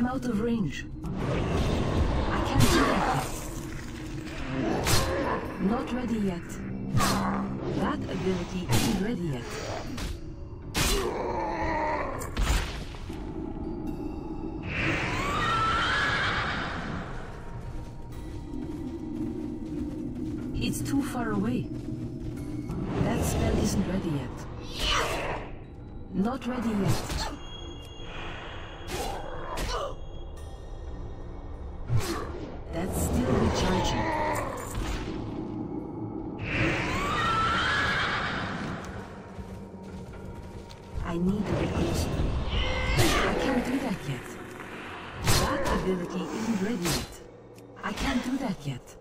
I'm out of range. I can't do that. Not ready yet. That ability isn't ready yet. It's too far away. That spell isn't ready yet. Not ready yet. That's still recharging. I need to get closer. I can't do that yet. That ability isn't ready yet. I can't do that yet.